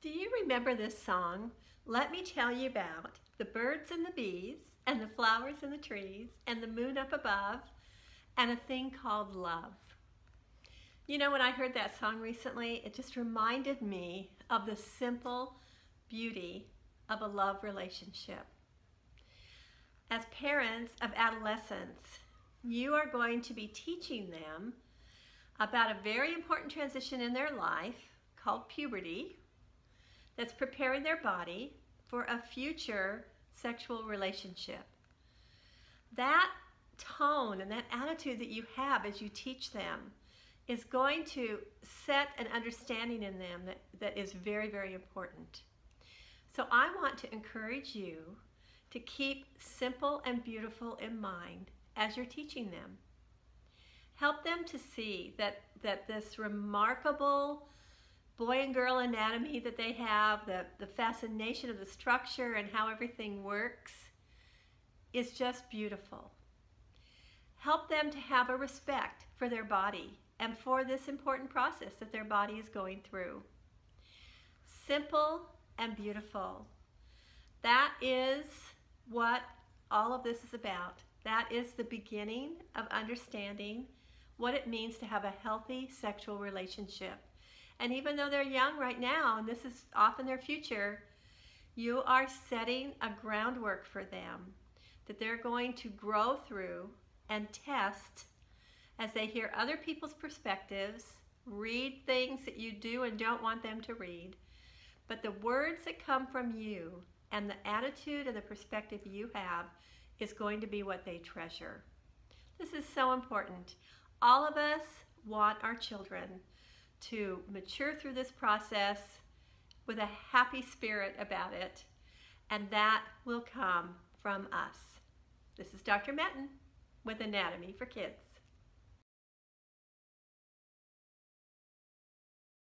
Do you remember this song? Let me tell you about the birds and the bees and the flowers and the trees and the moon up above and a thing called love. You know, when I heard that song recently, it just reminded me of the simple beauty of a love relationship. As parents of adolescents, you are going to be teaching them about a very important transition in their life called puberty. That's preparing their body for a future sexual relationship. That tone and that attitude that you have as you teach them is going to set an understanding in them that is very, very important. So I want to encourage you to keep simple and beautiful in mind as you're teaching them. Help them to see that this remarkable boy and girl anatomy that they have, the fascination of the structure and how everything works, is just beautiful. Help them to have a respect for their body and for this important process that their body is going through. Simple and beautiful. That is what all of this is about. That is the beginning of understanding what it means to have a healthy sexual relationship. And even though they're young right now, and this is often their future, you are setting a groundwork for them that they're going to grow through and test as they hear other people's perspectives, read things that you do and don't want them to read. But the words that come from you and the attitude and the perspective you have is going to be what they treasure. This is so important. All of us want our children to mature through this process with a happy spirit about it, and that will come from us. This is Dr. Metten with Anatomy for Kids.